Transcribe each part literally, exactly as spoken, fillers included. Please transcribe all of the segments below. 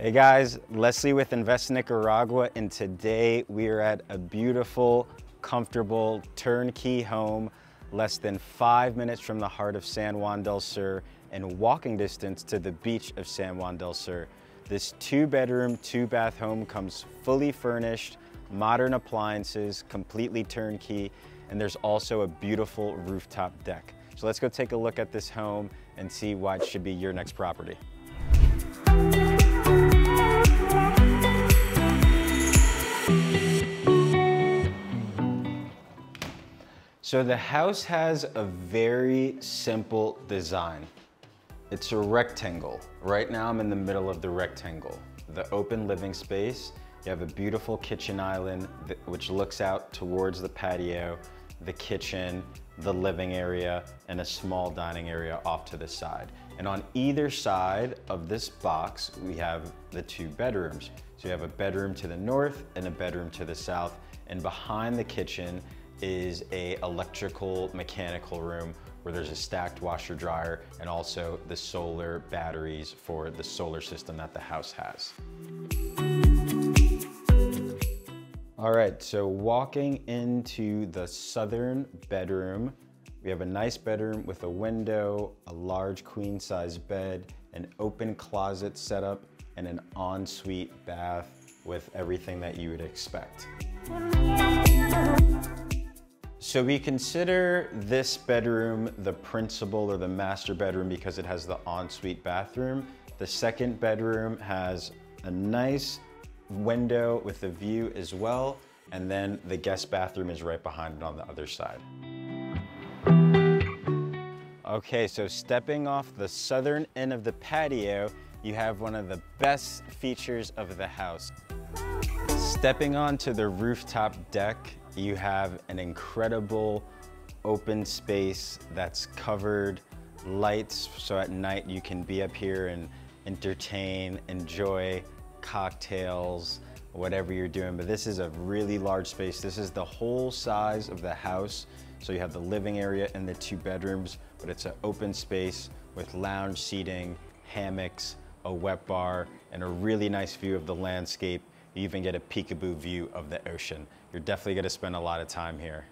Hey guys, Leslie with Invest Nicaragua, and today we are at a beautiful, comfortable, turnkey home less than five minutes from the heart of San Juan del Sur and walking distance to the beach of San Juan del Sur. This two bedroom, two bath home comes fully furnished, modern appliances, completely turnkey, and there's also a beautiful rooftop deck. So let's go take a look at this home and see why it should be your next property. So the house has a very simple design. It's a rectangle. Right now I'm in the middle of the rectangle. The open living space, you have a beautiful kitchen island which looks out towards the patio, the kitchen, the living area, and a small dining area off to the side. And on either side of this box, we have the two bedrooms. So you have a bedroom to the north and a bedroom to the south, and behind the kitchen is a electrical mechanical room where there's a stacked washer dryer and also the solar batteries for the solar system that the house has. All right, so walking into the southern bedroom, we have a nice bedroom with a window, a large queen size bed, an open closet setup, and an ensuite bath with everything that you would expect. So we consider this bedroom the principal or the master bedroom because it has the ensuite bathroom. The second bedroom has a nice window with a view as well, and then the guest bathroom is right behind it on the other side. Okay, so stepping off the southern end of the patio, you have one of the best features of the house. Stepping onto the rooftop deck, you have an incredible open space that's covered lights, so at night you can be up here and entertain, enjoy cocktails, whatever you're doing. But this is a really large space. This is the whole size of the house. So you have the living area and the two bedrooms, but it's an open space with lounge seating, hammocks, a wet bar, and a really nice view of the landscape. You even get a peekaboo view of the ocean. You're definitely gonna spend a lot of time here.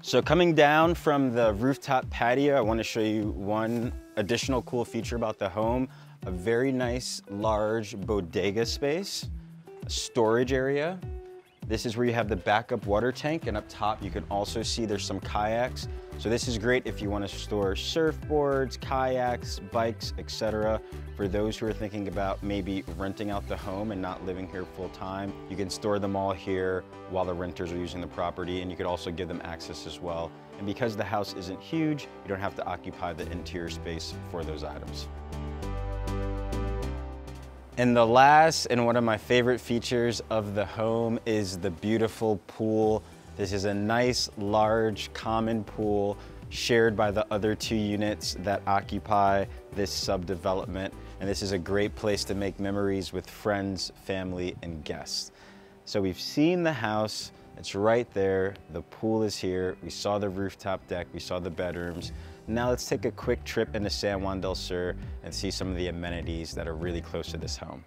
So coming down from the rooftop patio, I wanna show you one additional cool feature about the home. A very nice, large bodega space, a storage area. This is where you have the backup water tank, and up top you can also see there's some kayaks. So this is great if you want to store surfboards, kayaks, bikes, et cetera. For those who are thinking about maybe renting out the home and not living here full time, you can store them all here while the renters are using the property, and you could also give them access as well. And because the house isn't huge, you don't have to occupy the interior space for those items. And the last and one of my favorite features of the home is the beautiful pool. This is a nice, large, common pool shared by the other two units that occupy this subdevelopment. And this is a great place to make memories with friends, family, and guests. So we've seen the house, it's right there, the pool is here, we saw the rooftop deck, we saw the bedrooms. Now let's take a quick trip into San Juan del Sur and see some of the amenities that are really close to this home.